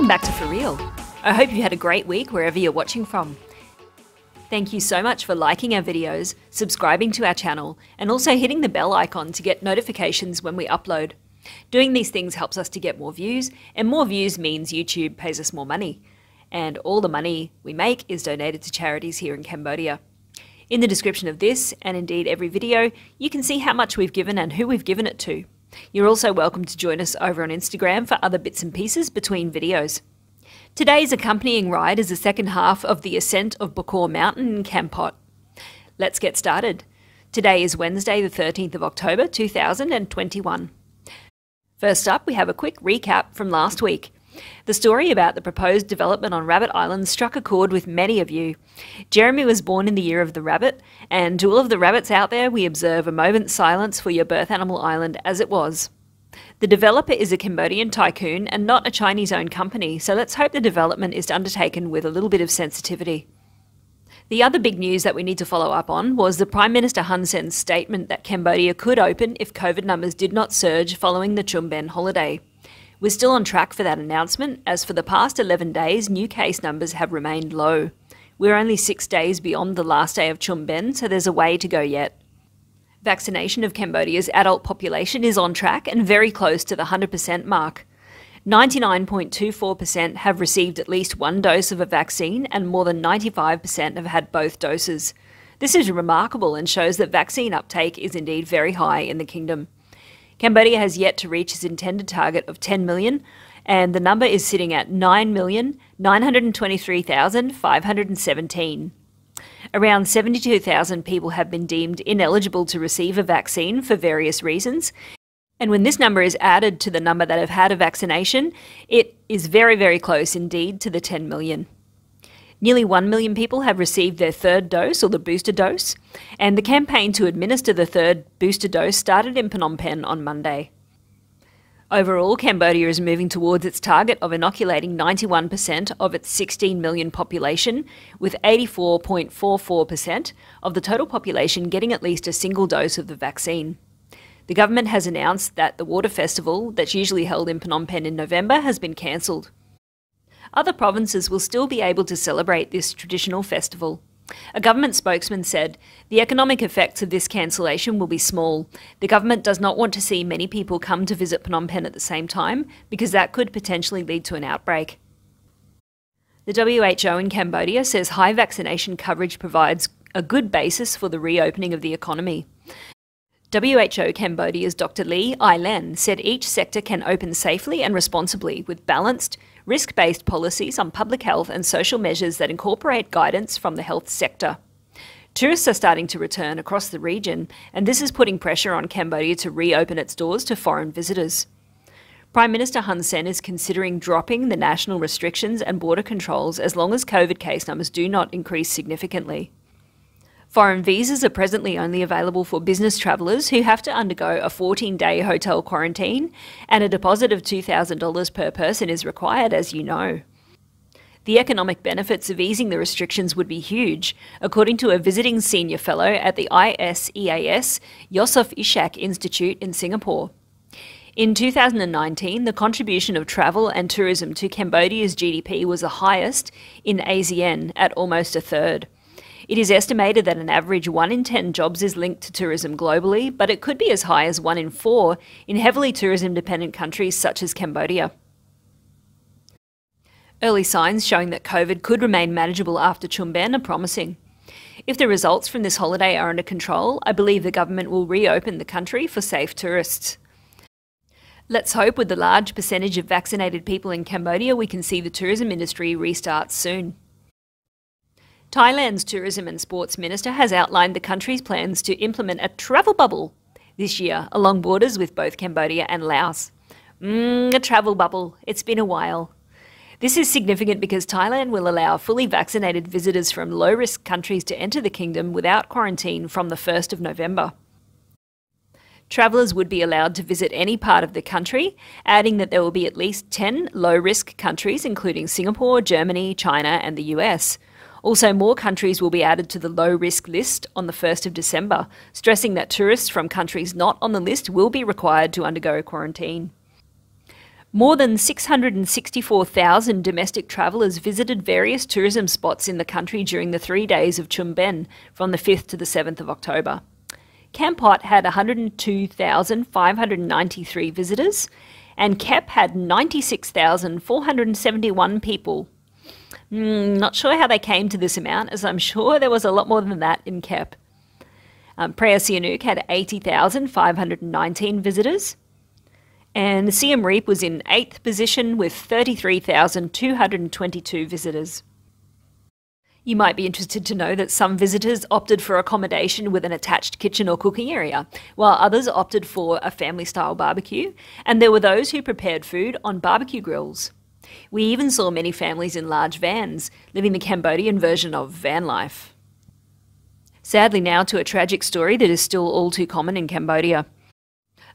Welcome back to For Real. I hope you had a great week wherever you're watching from. Thank you so much for liking our videos, subscribing to our channel, and also hitting the bell icon to get notifications when we upload. Doing these things helps us to get more views, and more views means YouTube pays us more money. And all the money we make is donated to charities here in Cambodia. In the description of this, and indeed every video, you can see how much we've given and who we've given it to. You're also welcome to join us over on Instagram for other bits and pieces between videos. Today's accompanying ride is the second half of the ascent of Bokor Mountain in Kampot. Let's get started. Today is Wednesday the 13th of October 2021. First up, we have a quick recap from last week. The story about the proposed development on Rabbit Island struck a chord with many of you. Jeremy was born in the year of the rabbit, and to all of the rabbits out there, we observe a moment's silence for your birth animal island as it was. The developer is a Cambodian tycoon and not a Chinese-owned company, so let's hope the development is undertaken with a little bit of sensitivity. The other big news that we need to follow up on was the Prime Minister Hun Sen's statement that Cambodia could open if COVID numbers did not surge following the Pchum Ben holiday. We're still on track for that announcement, as for the past 11 days, new case numbers have remained low. We're only 6 days beyond the last day of Pchum Ben, so there's a way to go yet. Vaccination of Cambodia's adult population is on track and very close to the 100% mark. 99.24% have received at least one dose of a vaccine, and more than 95% have had both doses. This is remarkable and shows that vaccine uptake is indeed very high in the kingdom. Cambodia has yet to reach its intended target of 10 million, and the number is sitting at 9,923,517. Around 72,000 people have been deemed ineligible to receive a vaccine for various reasons, and when this number is added to the number that have had a vaccination, it is very, very close indeed to the 10 million. Nearly 1 million people have received their third dose, or the booster dose, and the campaign to administer the third booster dose started in Phnom Penh on Monday. Overall, Cambodia is moving towards its target of inoculating 91% of its 16 million population, with 84.44% of the total population getting at least a single dose of the vaccine. The government has announced that the water festival that's usually held in Phnom Penh in November has been cancelled. Other provinces will still be able to celebrate this traditional festival. A government spokesman said, "The economic effects of this cancellation will be small. The government does not want to see many people come to visit Phnom Penh at the same time, because that could potentially lead to an outbreak." The WHO in Cambodia says high vaccination coverage provides a good basis for the reopening of the economy. WHO Cambodia's Dr. Lee Ai Len said each sector can open safely and responsibly with balanced, risk-based policies on public health and social measures that incorporate guidance from the health sector. Tourists are starting to return across the region, and this is putting pressure on Cambodia to reopen its doors to foreign visitors. Prime Minister Hun Sen is considering dropping the national restrictions and border controls as long as COVID case numbers do not increase significantly. Foreign visas are presently only available for business travellers who have to undergo a 14-day hotel quarantine, and a deposit of $2,000 per person is required, as you know. The economic benefits of easing the restrictions would be huge, according to a visiting senior fellow at the ISEAS Yusof Ishak Institute in Singapore. In 2019, the contribution of travel and tourism to Cambodia's GDP was the highest in ASEAN at almost a third. It is estimated that an average 1 in 10 jobs is linked to tourism globally, but it could be as high as 1 in 4 in heavily tourism-dependent countries such as Cambodia. Early signs showing that COVID could remain manageable after Pchum Ben are promising. If the results from this holiday are under control, I believe the government will reopen the country for safe tourists. Let's hope with the large percentage of vaccinated people in Cambodia, we can see the tourism industry restart soon. Thailand's Tourism and Sports Minister has outlined the country's plans to implement a travel bubble this year along borders with both Cambodia and Laos. A travel bubble. It's been a while. This is significant because Thailand will allow fully vaccinated visitors from low-risk countries to enter the kingdom without quarantine from the 1st of November. Travellers would be allowed to visit any part of the country, adding that there will be at least 10 low-risk countries, including Singapore, Germany, China and the US. Also, more countries will be added to the low-risk list on the 1st of December, stressing that tourists from countries not on the list will be required to undergo quarantine. More than 664,000 domestic travellers visited various tourism spots in the country during the 3 days of Pchum Ben, from the 5th to the 7th of October. Kampot had 102,593 visitors, and Kep had 96,471 people. Not sure how they came to this amount, as I'm sure there was a lot more than that in Kep. Preah Sihanouk had 80,519 visitors, and Siem Reap was in 8th position with 33,222 visitors. You might be interested to know that some visitors opted for accommodation with an attached kitchen or cooking area, while others opted for a family-style barbecue, and there were those who prepared food on barbecue grills. We even saw many families in large vans, living the Cambodian version of van life. Sadly now to a tragic story that is still all too common in Cambodia.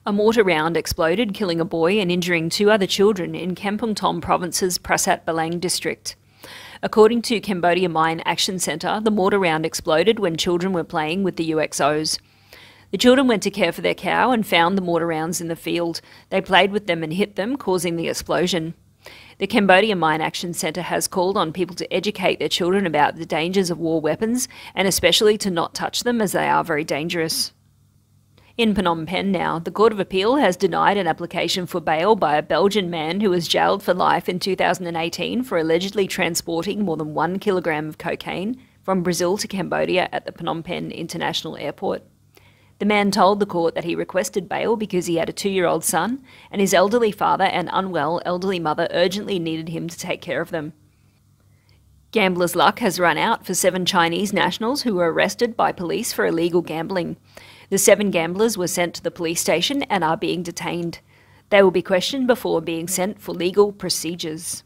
A mortar round exploded, killing a boy and injuring two other children in Kampong Thom province's Prasat Belang district. According to Cambodia Mine Action Centre, the mortar round exploded when children were playing with the UXOs. The children went to care for their cow and found the mortar rounds in the field. They played with them and hit them, causing the explosion. The Cambodia Mine Action Centre has called on people to educate their children about the dangers of war weapons, and especially to not touch them, as they are very dangerous. In Phnom Penh now, the Court of Appeal has denied an application for bail by a Belgian man who was jailed for life in 2018 for allegedly transporting more than 1 kilogram of cocaine from Brazil to Cambodia at the Phnom Penh International Airport. The man told the court that he requested bail because he had a 2-year-old son, and his elderly father and unwell elderly mother urgently needed him to take care of them. Gambler's luck has run out for 7 Chinese nationals who were arrested by police for illegal gambling. The 7 gamblers were sent to the police station and are being detained. They will be questioned before being sent for legal procedures.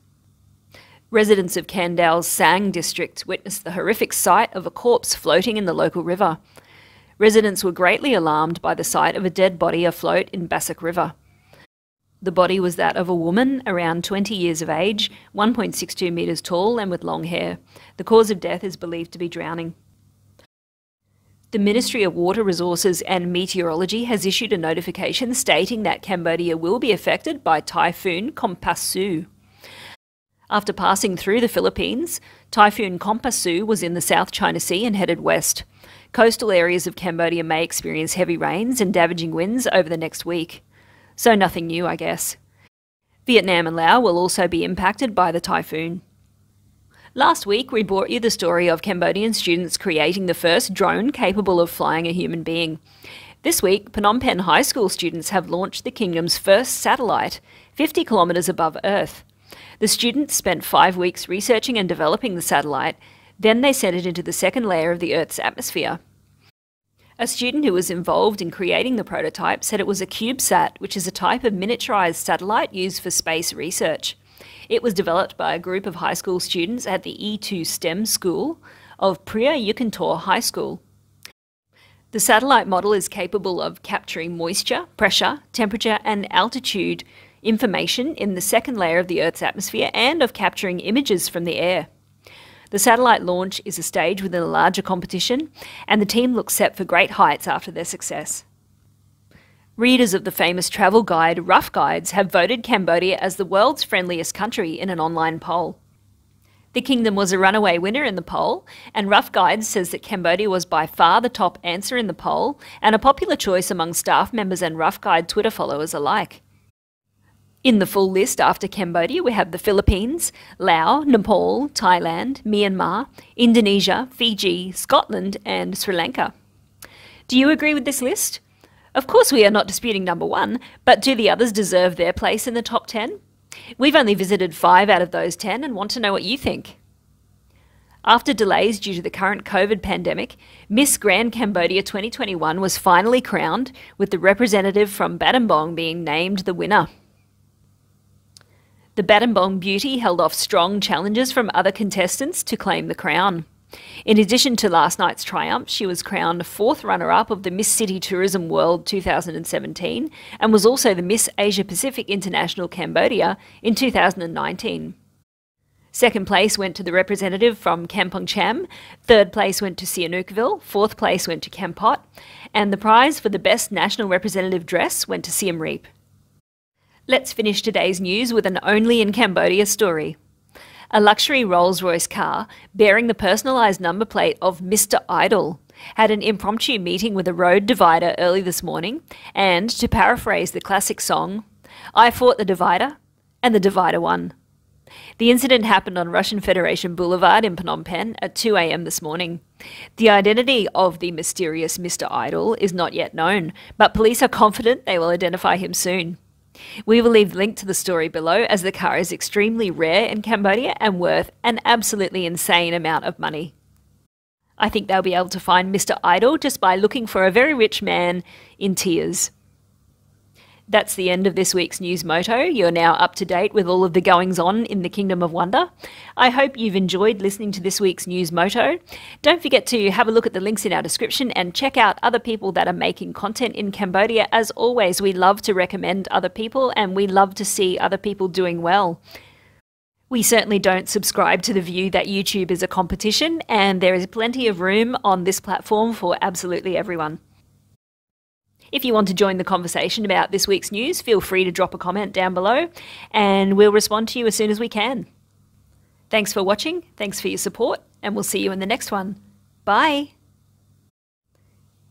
Residents of Kandal's Sang District witnessed the horrific sight of a corpse floating in the local river. Residents were greatly alarmed by the sight of a dead body afloat in Basak River. The body was that of a woman around 20 years of age, 1.62 metres tall and with long hair. The cause of death is believed to be drowning. The Ministry of Water Resources and Meteorology has issued a notification stating that Cambodia will be affected by Typhoon Kompasu. After passing through the Philippines, Typhoon Kompasu was in the South China Sea and headed west. Coastal areas of Cambodia may experience heavy rains and damaging winds over the next week. So nothing new, I guess. Vietnam and Laos will also be impacted by the typhoon. Last week, we brought you the story of Cambodian students creating the first drone capable of flying a human being. This week, Phnom Penh High School students have launched the kingdom's first satellite, 50 kilometres above Earth. The students spent 5 weeks researching and developing the satellite, then they sent it into the second layer of the Earth's atmosphere. A student who was involved in creating the prototype said it was a CubeSat, which is a type of miniaturised satellite used for space research. It was developed by a group of high school students at the E2 STEM School of Preah High School. The satellite model is capable of capturing moisture, pressure, temperature and altitude information in the second layer of the Earth's atmosphere, and of capturing images from the air. The satellite launch is a stage within a larger competition, and the team looks set for great heights after their success. Readers of the famous travel guide Rough Guides have voted Cambodia as the world's friendliest country in an online poll. The kingdom was a runaway winner in the poll, and Rough Guides says that Cambodia was by far the top answer in the poll and a popular choice among staff members and Rough Guide Twitter followers alike. In the full list after Cambodia, we have the Philippines, Laos, Nepal, Thailand, Myanmar, Indonesia, Fiji, Scotland and Sri Lanka. Do you agree with this list? Of course we are not disputing number one, but do the others deserve their place in the top 10? We've only visited 5 out of those 10 and want to know what you think. After delays due to the current COVID pandemic, Miss Grand Cambodia 2021 was finally crowned, with the representative from Battambang being named the winner. The Battambang beauty held off strong challenges from other contestants to claim the crown. In addition to last night's triumph, she was crowned 4th runner-up of the Miss City Tourism World 2017 and was also the Miss Asia Pacific International Cambodia in 2019. 2nd place went to the representative from Kampong Cham, 3rd place went to Sihanoukville, 4th place went to Kampot, and the prize for the best national representative dress went to Siem Reap. Let's finish today's news with an Only in Cambodia story. A luxury Rolls-Royce car bearing the personalised number plate of Mr. Idol had an impromptu meeting with a road divider early this morning, and to paraphrase the classic song, I fought the divider and the divider won. The incident happened on Russian Federation Boulevard in Phnom Penh at 2 a.m. this morning. The identity of the mysterious Mr. Idol is not yet known, but police are confident they will identify him soon. We will leave the link to the story below, as the car is extremely rare in Cambodia and worth an absolutely insane amount of money. I think they'll be able to find Mr. Idol just by looking for a very rich man in tears. That's the end of this week's News Moto. You're now up to date with all of the goings-on in the Kingdom of Wonder. I hope you've enjoyed listening to this week's News Moto. Don't forget to have a look at the links in our description and check out other people that are making content in Cambodia. As always, we love to recommend other people and we love to see other people doing well. We certainly don't subscribe to the view that YouTube is a competition, and there is plenty of room on this platform for absolutely everyone. If you want to join the conversation about this week's news, feel free to drop a comment down below and we'll respond to you as soon as we can. Thanks for watching, thanks for your support, and we'll see you in the next one. Bye!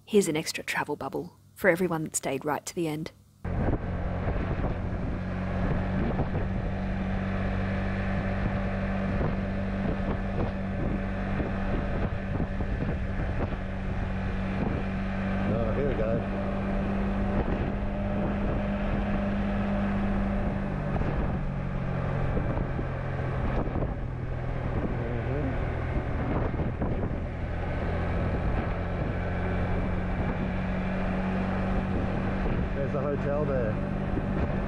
Here's an extra travel bubble for everyone that stayed right to the end. Hotel there.